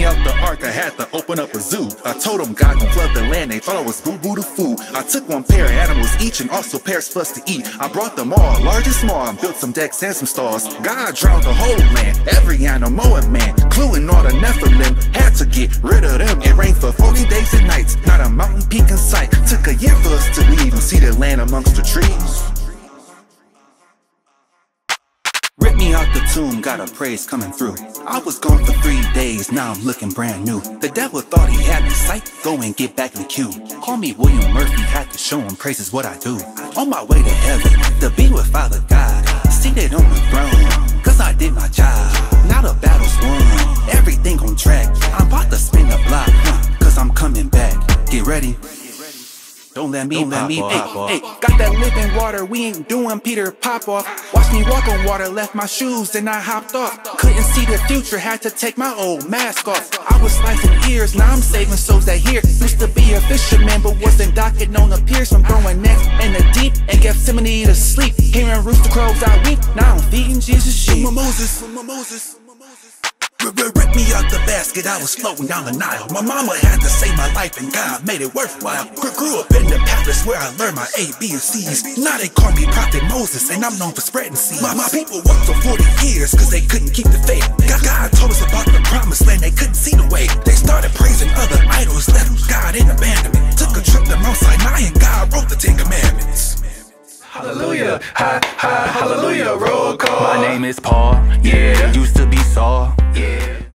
me out the ark, I had to open up a zoo. I told them God gon' flood the land, they thought I was boo-boo the fool. I took one pair of animals each and also pairs for us to eat. I brought them all, large and small, and built some decks and some stars. God drowned the whole land, every animal and man, including all the Nephilim, had to get rid of them. It rained for 40 days and nights, not a mountain peak in sight. Took a year for us to leave and see the land amongst the trees. Ripped me out the tomb, got a praise coming through. I was gone for 3 days, now I'm looking brand new. The devil thought he had me psyched, go and get back in the queue. Call me William Murphy, had to show him praise is what I do. On my way to heaven, to be with Father God, seated on the throne, cause I did my job. Now the battle's won, everything on track. I'm about to spin the block, cause I'm coming back. Get ready. Don't let me pop off. Hey, got that living water, we ain't doing Peter pop off. Watch me walk on water, left my shoes, then I hopped off. Couldn't see the future, had to take my old mask off. I was slicing ears, now I'm saving souls that hear. Used to be a fisherman, but wasn't docking on the piers. From throwing nets in the deep, and Gethsemane to sleep. Hearing rooster crows, I weep, now I'm feeding Jesus sheep. Moses. Ripped me out the basket, I was floating down the Nile. My mama had to save my life and God made it worthwhile. Grew up in the palace where I learned my A, B, and C's. Now they call me Prophet Moses and I'm known for spreading seeds. My people walked for 40 years cause they couldn't keep the faith. God told us about the promised land, they couldn't see the way. They started praising other idols, left God in abandonment. Took a trip to Mount Sinai and God wrote the 10 Commandments. Hallelujah, hallelujah, roll call. My name is Paul, yeah, used to be Saul, yeah.